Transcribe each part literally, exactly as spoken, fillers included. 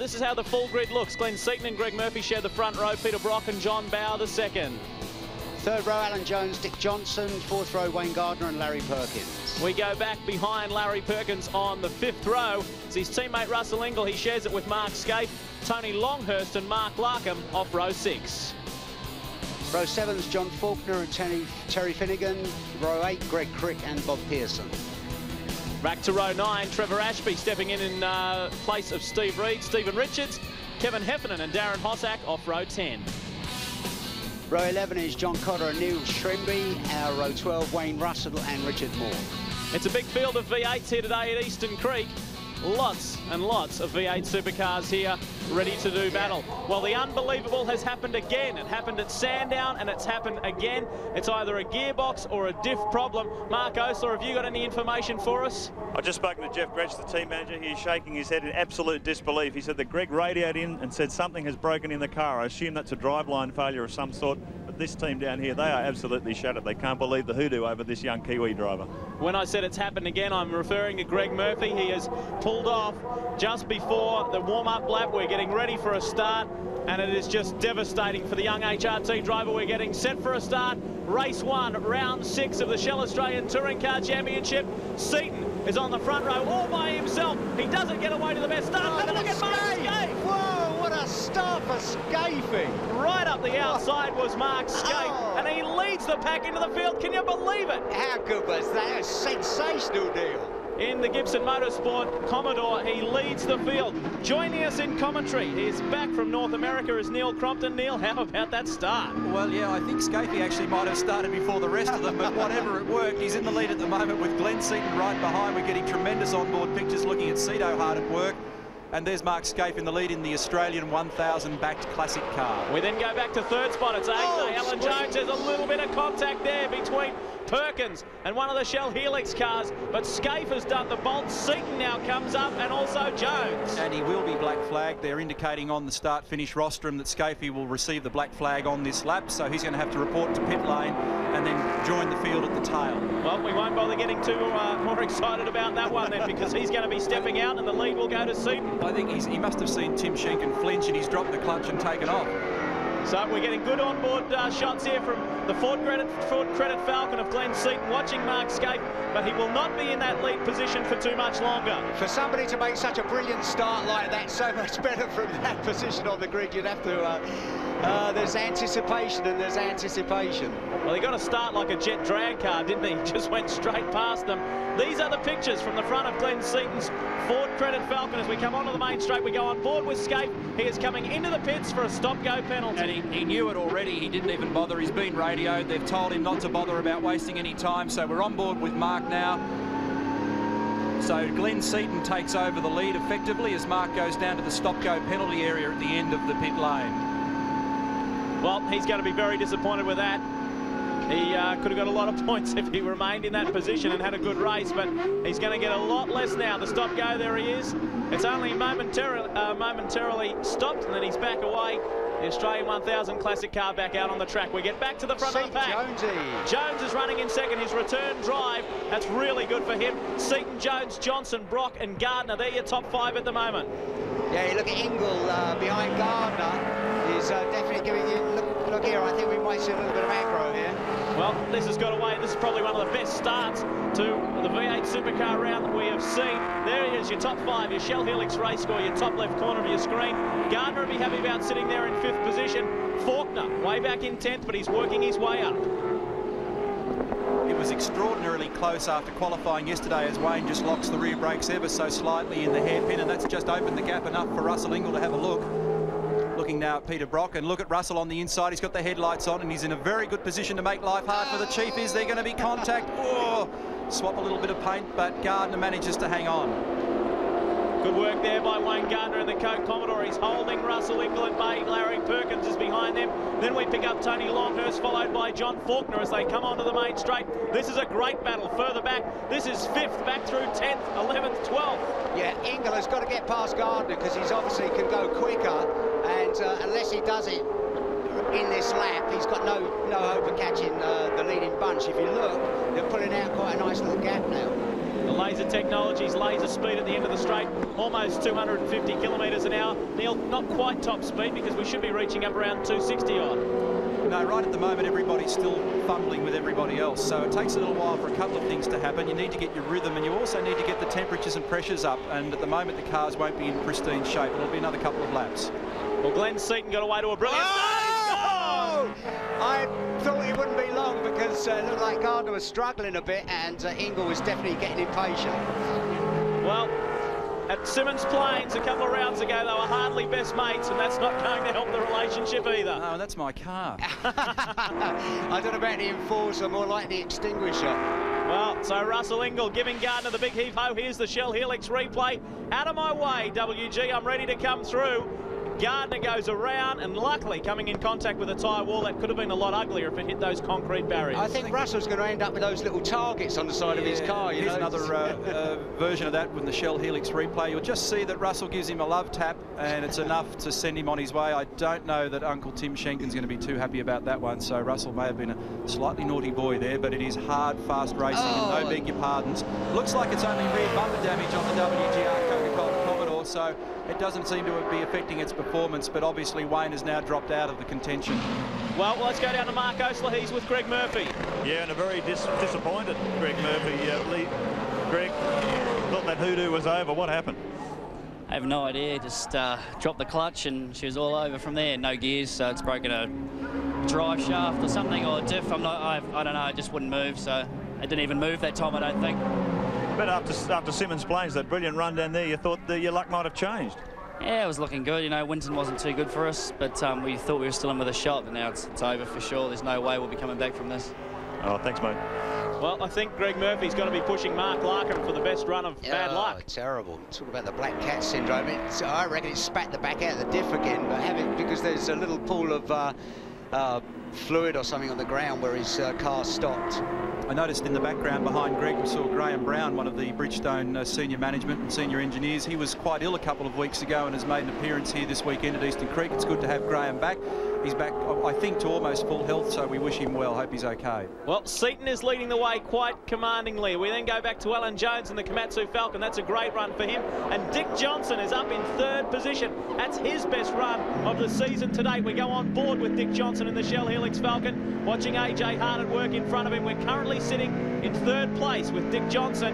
This is how the full grid looks. Glenn Seaton and Greg Murphy share the front row. Peter Brock and John Bowe the second. Third row, Alan Jones, Dick Johnson. Fourth row, Wayne Gardner and Larry Perkins. We go back behind Larry Perkins on the fifth row. It's his teammate Russell Ingall. He shares it with Mark Skaife, Tony Longhurst and Mark Larkham off row six. Row seven's John Faulkner and Terry, Terry Finnegan. Row eight, Greg Crick and Bob Pearson. Back to row nine, Trevor Ashby stepping in in uh, place of Steve Reid, Stephen Richards, Kevin Heffernan and Darren Hossack off row ten. Row eleven is John Cotter and Neil Shrimby. Our row twelve, Wayne Russell and Richard Moore. It's a big field of V eights here today at Eastern Creek. Lots and lots of V eight supercars here, ready to do battle. Well, the unbelievable has happened again. It happened at Sandown and it's happened again. It's either a gearbox or a diff problem. Mark Osler, have you got any information for us? I just spoken to Jeff Gretsch, the team manager. He's shaking his head in absolute disbelief. He said that Greg radioed in and said something has broken in the car. I assume that's a driveline failure of some sort. But this team down here, they are absolutely shattered. They can't believe the hoodoo over this young Kiwi driver. When I said it's happened again, I'm referring to Greg Murphy. He has pulled off just before the warm-up lap. We're getting ready for a start, and it is just devastating for the young H R T driver. We're getting set for a start. Race one, round six of the Shell Australian Touring Car Championship. Seaton is on the front row all by himself. He doesn't get away to the best start. Have a look at Mark Skaife. Whoa, what a start for Skaife. Right up the outside was Mark Skaife, oh. and he leads the pack into the field. Can you believe it? How good was that? A sensational deal. In the Gibson Motorsport Commodore, he leads the field. Joining us in commentary is back from North America is Neil Crompton. Neil, how about that start? Well, yeah, I think Skaife actually might have started before the rest of them, but whatever, it worked. He's in the lead at the moment with Glenn Seaton right behind. We're getting tremendous onboard pictures looking at Seato hard at work. And there's Mark Skaife in the lead in the Australian one thousand-backed classic car. We then go back to third spot. It's A J. Oh, Alan Jones. There's a little bit of contact there between Perkins and one of the Shell Helix cars. But Skaife has done the bolt. Seaton now comes up, and also Jones. And he will be black flagged. They're indicating on the start-finish rostrum that Skaife will receive the black flag on this lap. So he's going to have to report to pit lane and then join the field at the tail. Well, we won't bother getting too uh, more excited about that one then, because he's going to be stepping out, and the lead will go to Seaton. I think he's, he must have seen Tim Schenken flinch, and he's dropped the clutch and taken off. So we're getting good onboard uh, shots here from the Ford Credit, Ford Credit Falcon of Glenn Seaton, watching Mark Skaife, but he will not be in that lead position for too much longer. For somebody to make such a brilliant start like that, so much better from that position on the grid, you'd have to... Uh... Uh, there's anticipation and there's anticipation. Well, he got a start like a jet drag car, didn't he? He just went straight past them. These are the pictures from the front of Glenn Seaton's Ford Credit Falcon. As we come onto the main straight, we go on board with Skaife. He is coming into the pits for a stop-go penalty. And he, he knew it already. He didn't even bother. He's been radioed. They've told him not to bother about wasting any time. So we're on board with Mark now. So Glenn Seaton takes over the lead effectively as Mark goes down to the stop-go penalty area at the end of the pit lane. Well, he's going to be very disappointed with that. He uh, could have got a lot of points if he remained in that position and had a good race, but he's going to get a lot less now. The stop go, there he is. It's only momentarily, uh, momentarily stopped, and then he's back away. The Australian one thousand Classic car back out on the track. We get back to the front Seat of the pack. Jonesy. Jones is running in second. His return drive, that's really good for him. Seaton, Jones, Johnson, Brock and Gardner. They're your top five at the moment. Yeah, you look at Ingall uh, behind Gardner. He's uh, definitely giving you... Look, look here, I think we might see a little bit of aggro here. Well, this has got away. This is probably one of the best starts to the V eight supercar round that we have seen. There is your top five, your Shell Helix race score, your top left corner of your screen. Gardner will be happy about sitting there in fifth position. Faulkner way back in tenth, but he's working his way up. It was extraordinarily close after qualifying yesterday as Wayne just locks the rear brakes ever so slightly in the hairpin, and that's just opened the gap enough for Russell Ingall to have a look. Looking now at Peter Brock, and look at Russell on the inside. He's got the headlights on and he's in a very good position to make life hard for the Chief. Is there going to be contact? Oh, swap a little bit of paint, but Gardner manages to hang on. Good work there by Wayne Gardner and the Coke Commodore. He's holding Russell Ingall at bay. Larry Perkins is behind them. Then we pick up Tony Longhurst, followed by John Faulkner as they come onto the main straight. This is a great battle. Further back, this is fifth, back through tenth, eleventh, twelfth. Yeah, Ingall has got to get past Gardner because he's obviously can go quicker. And uh, unless he does it in this lap, he's got no, no hope of catching uh, the leading bunch. If you look, they're pulling out quite a nice little gap now. The laser technology's laser speed at the end of the straight, almost two hundred fifty kilometres an hour. Neil, not quite top speed because we should be reaching up around two sixty odd. No, right at the moment everybody's still fumbling with everybody else, so it takes a little while for a couple of things to happen. You need to get your rhythm and you also need to get the temperatures and pressures up, and at the moment the cars won't be in pristine shape. It'll be another couple of laps. Well, Glenn Seaton got away to a brilliant oh! stage. Oh! I thought it wouldn't be long because uh, it looked like Gardner was struggling a bit and uh, Ingall was definitely getting impatient. Well, at Symmons Plains a couple of rounds ago, they were hardly best mates, and that's not going to help the relationship either. No, that's my car. I don't know about the enforcer, more like the extinguisher. Well, so Russell Ingall giving Gardner the big heave-ho. Here's the Shell Helix replay. Out of my way, W G, I'm ready to come through. Gardner goes around and luckily coming in contact with a tyre wall. That could have been a lot uglier if it hit those concrete barriers. I think Russell's going to end up with those little targets on the side yeah, of his car. You here's know? another uh, uh, version of that with the Shell Helix replay. You'll just see that Russell gives him a love tap and it's enough to send him on his way. I don't know that Uncle Tim Schenken's going to be too happy about that one. So Russell may have been a slightly naughty boy there, but it is hard, fast racing oh. and no beg your pardons. Looks like it's only rear bumper damage on the W G R Coca-Cola Commodore, so it doesn't seem to be affecting its performance, but obviously Wayne has now dropped out of the contention. Well, let's go down to Mark Osler. He's with Greg Murphy. Yeah, and a very dis disappointed Greg Murphy. Uh, Lee, Greg, thought that hoodoo was over. What happened? I have no idea. Just uh, dropped the clutch and she was all over from there. No gears, so it's broken a drive shaft or something, or a diff. I'm not. I've, I don't know. It just wouldn't move, so it didn't even move that time, I don't think. But after after Symmons Plains, that brilliant run down there, you thought the, your luck might have changed. Yeah, it was looking good. You know, Winton wasn't too good for us, but um, we thought we were still in with a shot, but now it's, it's over for sure. There's no way we'll be coming back from this. Oh, thanks, mate. Well, I think Greg Murphy's got to be pushing Mark Larkin for the best run of oh, bad luck. Terrible. Talk about the black cat syndrome. It's, I reckon it spat the back out of the diff again, but having, because there's a little pool of uh, uh, fluid or something on the ground where his uh, car stopped. I noticed in the background behind Greg, we saw Graham Brown, one of the Bridgestone uh, senior management and senior engineers. He was quite ill a couple of weeks ago and has made an appearance here this weekend at Eastern Creek. It's good to have Graham back. He's back, I think, to almost full health, so we wish him well. Hope he's okay. Well, Seaton is leading the way quite commandingly. We then go back to Alan Jones and the Komatsu Falcon. That's a great run for him. And Dick Johnson is up in third position. That's his best run of the season to date. We go on board with Dick Johnson in the Shell Helix Falcon, watching A J Hart at work in front of him. We're currently sitting in third place with Dick Johnson.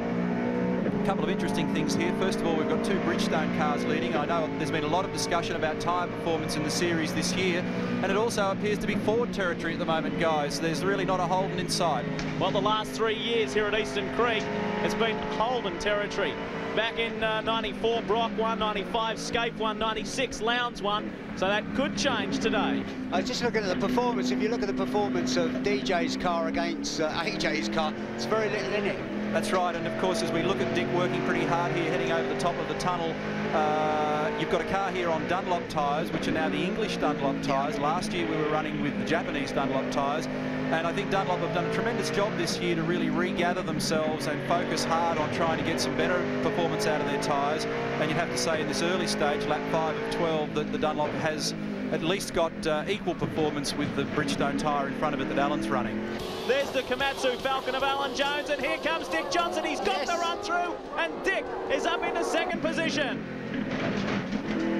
A couple of interesting things here. First of all, we've got two Bridgestone cars leading. I know there's been a lot of discussion about tyre performance in the series this year, and it also appears to be Ford territory at the moment, guys. There's really not a Holden in sight. Well, the last three years here at Eastern Creek, it's been Holden territory. Back in uh, ninety-four, Brock won, ninety-five, Skaife won, ninety-six, Lowndes won. So that could change today. I was just looking at the performance. If you look at the performance of D J's car against uh, A J's car, it's very little in it. That's right, and of course, as we look at Dick working pretty hard here, heading over the top of the tunnel, uh, you've got a car here on Dunlop tyres, which are now the English Dunlop tyres. Last year, we were running with the Japanese Dunlop tyres, and I think Dunlop have done a tremendous job this year to really regather themselves and focus hard on trying to get some better performance out of their tyres. And you'd have to say in this early stage, lap five of twelve, that the Dunlop has at least got uh, equal performance with the Bridgestone tyre in front of it that Alan's running. There's the Komatsu Falcon of Alan Jones, and here comes Dick Johnson. He's got yes. the run through, and Dick is up into second position.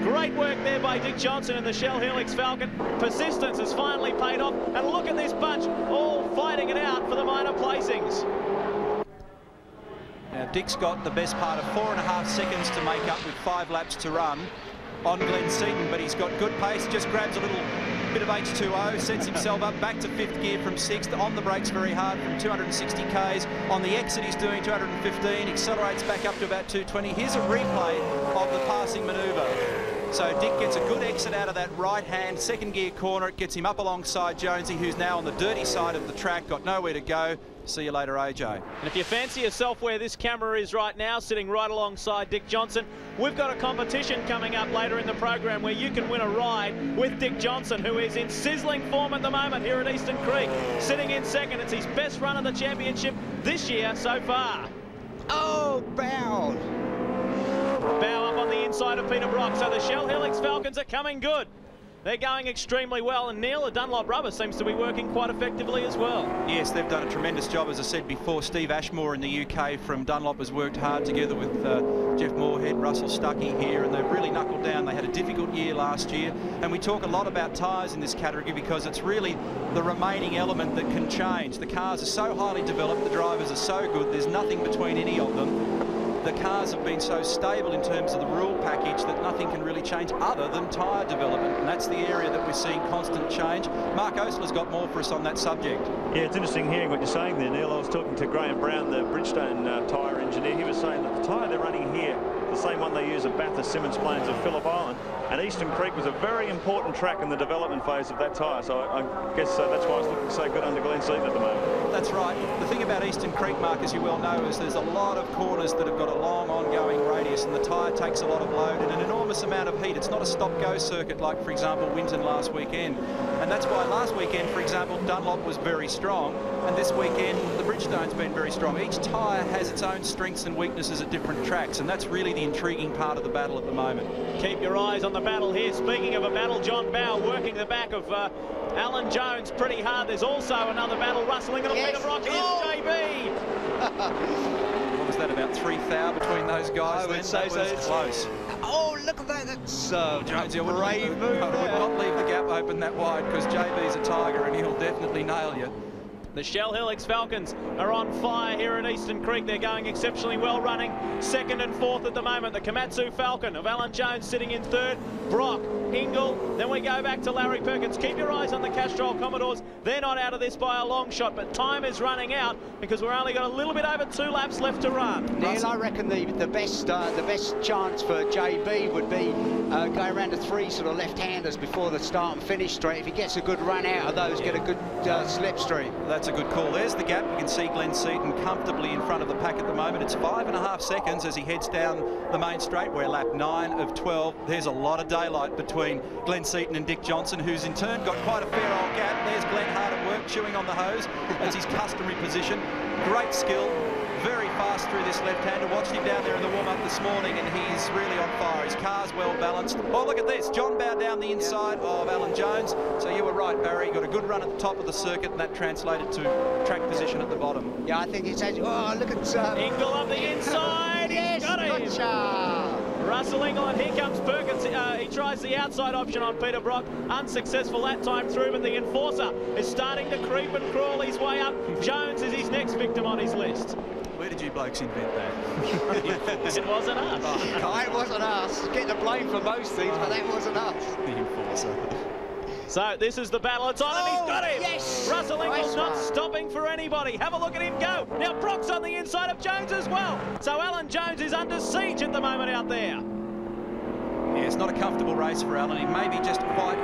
Great work there by Dick Johnson and the Shell Helix Falcon. Persistence has finally paid off, and look at this bunch, all fighting it out for the minor placings. Now, Dick's got the best part of four and a half seconds to make up with five laps to run on Glenn Seaton, but he's got good pace, just grabs a little bit of H two O, sets himself up back to fifth gear from sixth, on the brakes very hard from two hundred sixty Ks. On the exit he's doing two hundred fifteen, accelerates back up to about two twenty. Here's a replay of the passing manoeuvre. So Dick gets a good exit out of that right-hand second gear corner. It gets him up alongside Jonesy, who's now on the dirty side of the track, got nowhere to go. See you later, A J. And if you fancy yourself where this camera is right now, sitting right alongside Dick Johnson, we've got a competition coming up later in the program where you can win a ride with Dick Johnson, who is in sizzling form at the moment here at Eastern Creek. Sitting in second, it's his best run of the championship this year so far. Oh, Bow. Bow up on the inside of Peter Brock, so the Shell Helix Falcons are coming good. They're going extremely well, and Neil, the Dunlop rubber seems to be working quite effectively as well. Yes, they've done a tremendous job. As I said before, Steve Ashmore in the U K from Dunlop has worked hard together with uh, Jeff Moorhead, Russell Stuckey here, and they've really knuckled down. They had a difficult year last year, and we talk a lot about tyres in this category because it's really the remaining element that can change. The cars are so highly developed, the drivers are so good, there's nothing between any of them. The cars have been so stable in terms of the rule package that nothing can really change other than tyre development, and that's the area that we're seeing constant change. Mark Oastler's got more for us on that subject. Yeah, it's interesting hearing what you're saying there, Neil. I was talking to Graham Brown, the Bridgestone uh, tyre engineer. He was saying that the tyre they're running here, the same one they use at Bathurst, Symmons Plains and Phillip Island, and Eastern Creek was a very important track in the development phase of that tyre, so I, I guess uh, that's why it's looking so good under Glenn Seaton at the moment. That's right. The thing about Eastern Creek, Mark, as you well know, is there's a lot of corners that have got a long ongoing radius, and the tyre takes a lot of load and an enormous amount of heat. It's not a stop-go circuit like, for example, Winton last weekend. And that's why last weekend, for example, Dunlop was very strong, and this weekend the Bridgestone's been very strong. Each tyre has its own strengths and weaknesses at different tracks, and that's really the intriguing part of the battle at the moment. Keep your eyes on the battle here. Speaking of a battle, John Bowe working the back of uh, Alan Jones pretty hard. There's also another battle. Russell Ingall, yes. Peter Brock, oh. J B. Was that about three thou between those guys? I would say so. It's close. Oh, look at that. That's uh, Jonesy, I would not leave the gap open that wide because J B's a tiger and he'll definitely nail you. The Shell Helix Falcons are on fire here at Eastern Creek. They're going exceptionally well, running second and fourth at the moment. The Komatsu Falcon of Alan Jones sitting in third. Brock, Ingall, then we go back to Larry Perkins. Keep your eyes on the Castrol Commodores. They're not out of this by a long shot, but time is running out because we're only got a little bit over two laps left to run. Neil, I reckon the, the, best, uh, the best chance for J B would be uh, going around to three sort of left-handers before the start and finish straight. If he gets a good run out of those, yeah. Get a good uh, slipstream. That's a good call. There's the gap. You can see Glenn Seaton comfortably in front of the pack at the moment. It's five and a half seconds as he heads down the main straight. We're lap nine of twelve. There's a lot of daylight between Glenn Seaton and Dick Johnson, who's in turn got quite a fair old gap. There's Glenn hard at work chewing on the hose as his customary position. Great skill. Very fast through this left-hander. Watched him down there in the warm-up this morning, and he's really on fire. His car's well balanced. Oh, look at this. John Bowe down the inside of Alan Jones. So you were right, Barry. Got a good run at the top of the circuit, and that translated to track position at the bottom. Yeah, I think it's... Oh, look at... Uh, Ingall on the inside. Yes, got him. Gotcha. Russell Ingall, and here comes Perkins. Uh, he tries the outside option on Peter Brock. Unsuccessful that time through, but the enforcer is starting to creep and crawl his way up. Jones is his next victim on his list. Where did you blokes invent that? It wasn't us. Oh, no, it wasn't us. Get the blame for most things, but that wasn't us. The enforcer. So this is the battle. It's on, oh, and he's got him. Yes. Russell Ingall's not stopping for anybody. Have a look at him go. Now Brock's on the inside of Jones as well. So Alan Jones is under siege at the moment out there. Yeah, it's not a comfortable race for Alan. He may be just quite...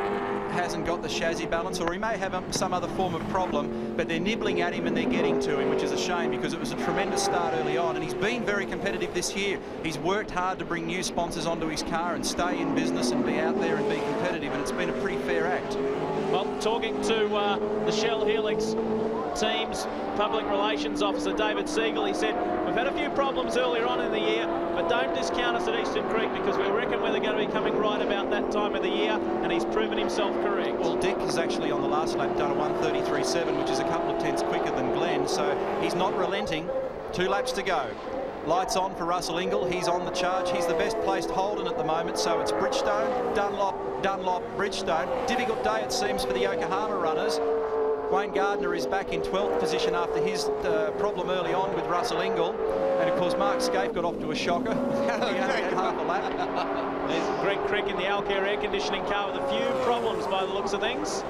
hasn't got the chassis balance, or he may have some other form of problem, but they're nibbling at him and they're getting to him, which is a shame because it was a tremendous start early on, and he's been very competitive this year. He's worked hard to bring new sponsors onto his car and stay in business and be out there and be competitive, and it's been a pretty fair act. Well, talking to uh, the Shell Helix team's public relations officer, David Siegel, he said, we've had a few problems earlier on in the year, but don't discount us at Eastern Creek because we reckon we're going to be coming right about that time of the year, and he's proven himself correct. Well, Dick has actually on the last lap done a one thirty-three seven, which is a couple of tenths quicker than Glenn, so he's not relenting. Two laps to go. Lights on for Russell Ingall. He's on the charge. He's the best placed Holden at the moment, so it's Bridgestone, Dunlop, Dunlop, Bridgestone. Difficult day, it seems, for the Yokohama runners. Wayne Gardner is back in twelfth position after his uh, problem early on with Russell Ingall. And, of course, Mark Skaife got off to a shocker. He had half a lap. There's Greg Crick in the Alcare air conditioning car with a few problems by the looks of things.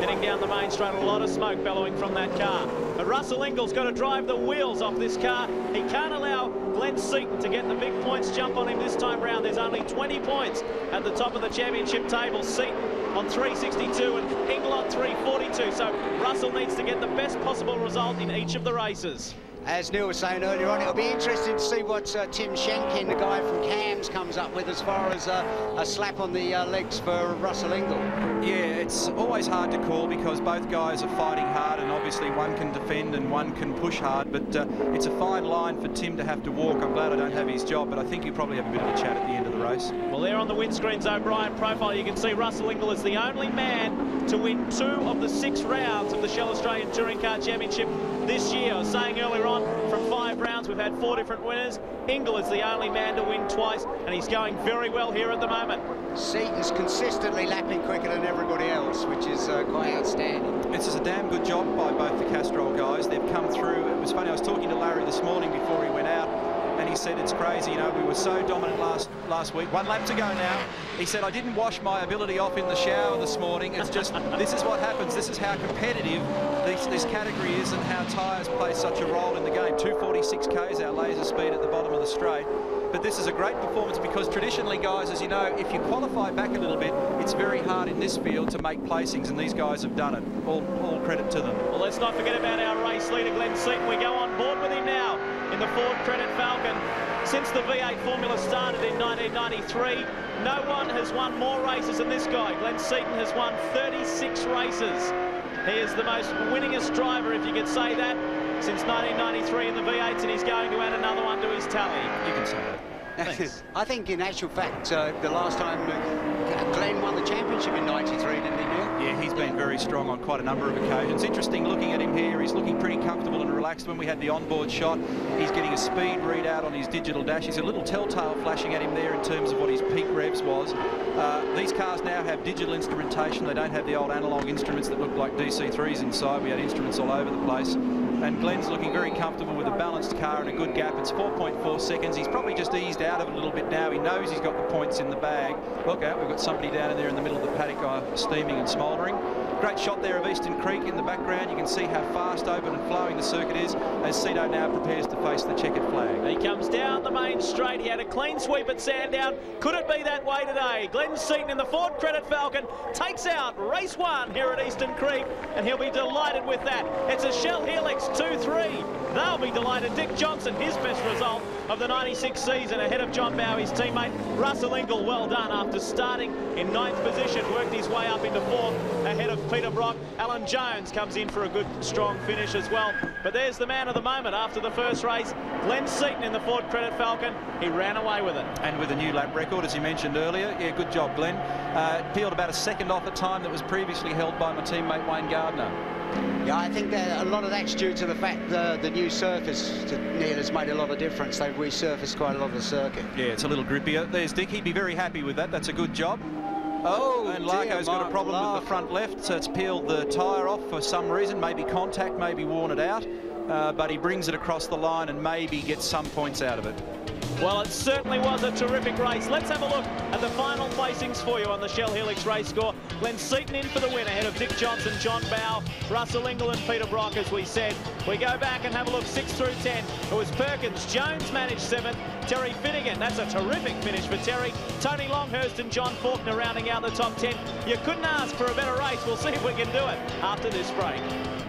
Heading down the main straight, a lot of smoke bellowing from that car. But Russell Ingall's got to drive the wheels off this car. He can't allow Glenn Seaton to get the big points jump on him this time round. There's only twenty points at the top of the championship table. Seaton on three sixty-two and Ingall on three forty-two. So Russell needs to get the best possible result in each of the races. as Neil was saying earlier on, it'll be interesting to see what uh, Tim Schenken, the guy from Cams, comes up with as far as uh, a slap on the uh, legs for Russell Ingall. Yeah, it's always hard to call because both guys are fighting hard, and obviously one can defend and one can push hard, but uh, it's a fine line for Tim to have to walk. I'm glad I don't have his job, but I think he'll probably have a bit of a chat at the end of the race. Well, there on the windscreens, O'Brien profile, you can see Russell Ingall is the only man to win two of the six rounds of the Shell Australian Touring Car Championship this year. I was saying earlier on, from five rounds, we've had four different winners. Ingall is the only man to win twice, and he's going very well here at the moment. Seaton's consistently lapping quicker than everybody else, which is uh, quite outstanding. It's just a damn good job by both the Castrol guys. They've come through. It was funny, I was talking to Larry this morning before he went out, and he said, it's crazy, you know, we were so dominant last last week. One lap to go now. He said, I didn't wash my ability off in the shower this morning. It's just, this is what happens. This is how competitive this, this category is and how tyres play such a role in the game. two forty-six Ks, our laser speed at the bottom of the straight. But this is a great performance because traditionally, guys, as you know, if you qualify back a little bit, it's very hard in this field to make placings, and these guys have done it. All, all credit to them. Well, let's not forget about our race leader, Glenn Seaton. We go on board with him now in the Ford Credit Falcon. Since the V eight formula started in nineteen ninety-three, no one has won more races than this guy. Glenn Seaton has won thirty-six races. He is the most winningest driver, if you could say that, since nineteen ninety-three in the V eights, and he's going to add another one to his tally. You can say that. Thanks. I think, in actual fact, uh, the last time uh, Glenn won the championship in ninety-three, didn't he, Neil? Yeah, he's been very strong on quite a number of occasions. Interesting looking at him here. He's looking pretty comfortable and relaxed. When we had the onboard shot, he's getting a speed readout on his digital dash. He's a little telltale flashing at him there in terms of what his peak revs was. Uh, these cars now have digital instrumentation. They don't have the old analog instruments that look like D C threes inside. We had instruments all over the place. And Glenn's looking very comfortable with a balanced car and a good gap. It's four point four seconds. He's probably just eased out of it a little bit now. He knows he's got the points in the bag. Look out, we've got somebody down in there in the middle of the paddock, uh, steaming and smouldering. Great shot there of Eastern Creek in the background. You can see how fast, open and flowing the circuit is as Seaton now prepares to face the checkered flag. He comes down the main straight. He had a clean sweep at Sandown. Could it be that way today? Glenn Seaton in the Ford Credit Falcon takes out race one here at Eastern Creek, and he'll be delighted with that. It's a Shell Helix two three. They'll be delighted. Dick Johnson, his best result of the ninety-six season, ahead of John Bowe, his teammate. Russell Ingall, well done after starting in ninth position, worked his way up into fourth ahead of Peter Brock. Alan Jones comes in for a good, strong finish as well. But there's the man of the moment after the first race, Glenn Seaton in the Ford Credit Falcon. He ran away with it. And with a new lap record, as you mentioned earlier. Yeah, good job, Glenn. Uh, peeled about a second off a time that was previously held by my teammate Wayne Gardner. Yeah, I think that a lot of that's due to the fact that the new surface, Neil, has made a lot of difference. They've resurfaced quite a lot of the circuit. Yeah, it's a little grippier. There's Dick. He'd be very happy with that. That's a good job. Oh, and Larko's got a problem Lark. with the front left, so it's peeled the tyre off for some reason. Maybe contact, maybe worn it out. Uh, but he brings it across the line and maybe gets some points out of it. Well, it certainly was a terrific race. Let's have a look at the final placings for you on the Shell Helix race score. Glenn Seaton in for the win ahead of Dick Johnson, John Bowe, Russell Ingall and Peter Brock, as we said. We go back and have a look six through ten. It was Perkins. Jones managed seventh. Terry Finnegan, that's a terrific finish for Terry. Tony Longhurst and John Faulkner rounding out the top ten. You couldn't ask for a better race. We'll see if we can do it after this break.